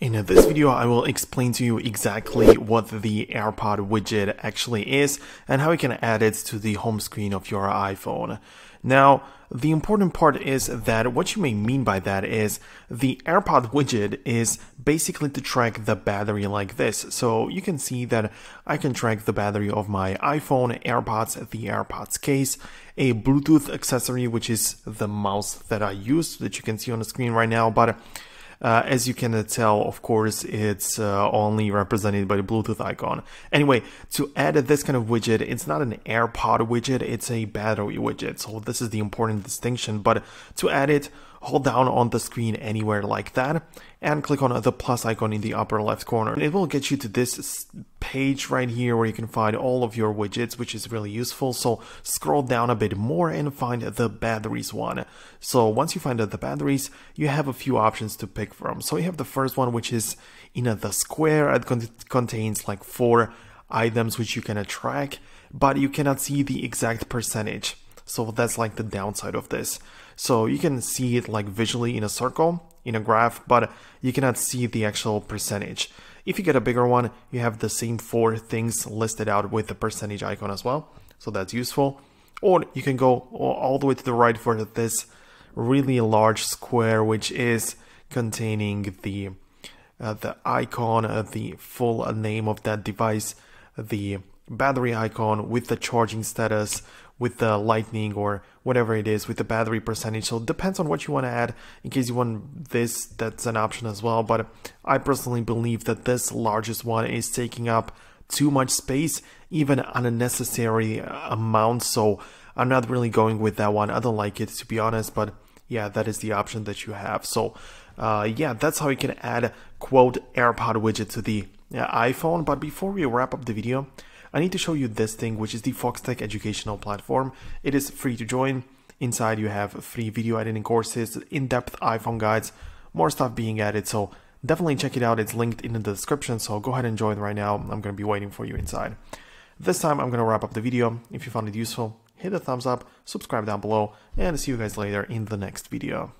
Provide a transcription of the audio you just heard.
In this video, I will explain to you exactly what the AirPod widget actually is and how you can add it to the home screen of your iPhone. Now, the important part is that what you may mean by that is the AirPod widget is basically to track the battery like this. So you can see that I can track the battery of my iPhone, AirPods, the AirPods case, a Bluetooth accessory, which is the mouse that I use that you can see on the screen right now. But as you can tell, of course, it's only represented by the Bluetooth icon. Anyway, to add this kind of widget, it's not an AirPod widget, it's a battery widget. So this is the important distinction. But to add it, hold down on the screen anywhere like that and click on the plus icon in the upper left corner. It will get you to this page right here where you can find all of your widgets, which is really useful. So scroll down a bit more and find the batteries one. So once you find the batteries, you have a few options to pick from. So you have the first one, which is in the square. It contains like 4 items which you can track, but you cannot see the exact percentage. So that's like the downside of this. So you can see it like visually in a circle, in a graph, but you cannot see the actual percentage. If you get a bigger one, you have the same 4 things listed out with the percentage icon as well. So that's useful. Or you can go all the way to the right for this really large square, which is containing the icon, the full name of that device, the battery icon with the charging status, with the lightning or whatever it is, with the battery percentage. So it depends on what you want to add. In case you want this, that's an option as well. But I personally believe that this largest one is taking up too much space, even unnecessary amount. So I'm not really going with that one. I don't like it, to be honest, but yeah, that is the option that you have. So yeah, that's how you can add, quote, AirPod widget to the iPhone. But before we wrap up the video, I need to show you this thing, which is the Foxtecc educational platform. It is free to join. Inside you have free video editing courses, in-depth iPhone guides, more stuff being added. So definitely check it out. It's linked in the description. So go ahead and join right now. I'm going to be waiting for you inside. This time I'm going to wrap up the video. If you found it useful, hit a thumbs up, subscribe down below, and I'll see you guys later in the next video.